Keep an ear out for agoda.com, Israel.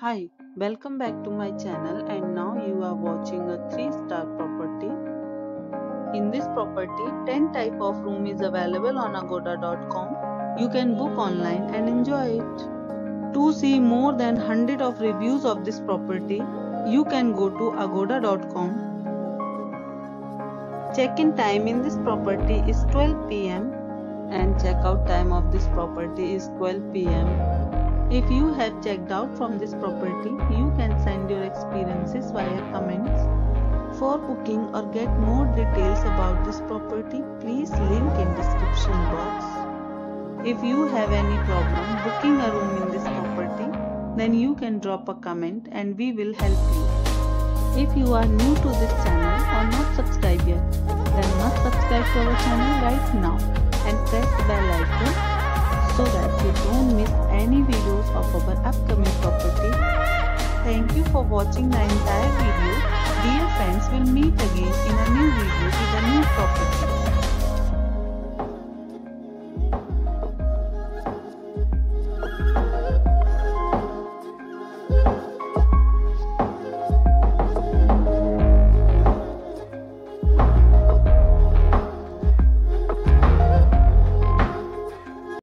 Hi, welcome back to my channel, and now you are watching a 3-star property. In this property, 10 type of room is available on agoda.com. You can book online and enjoy it. To see more than 100 of reviews of this property, you can go to agoda.com. Check-in time in this property is 12 PM and check-out time of this property is 12 PM. If you have checked out from this property, you can send your experiences via comments. For booking or get more details about this property, please link in description box. If you have any problem booking a room in this property, then you can drop a comment and we will help you. If you are new to this channel or not subscribed yet, then must subscribe to our channel right now and press the bell icon, so that you don't miss any videos of our upcoming property. Thank you for watching the entire video. Dear friends, we'll meet again.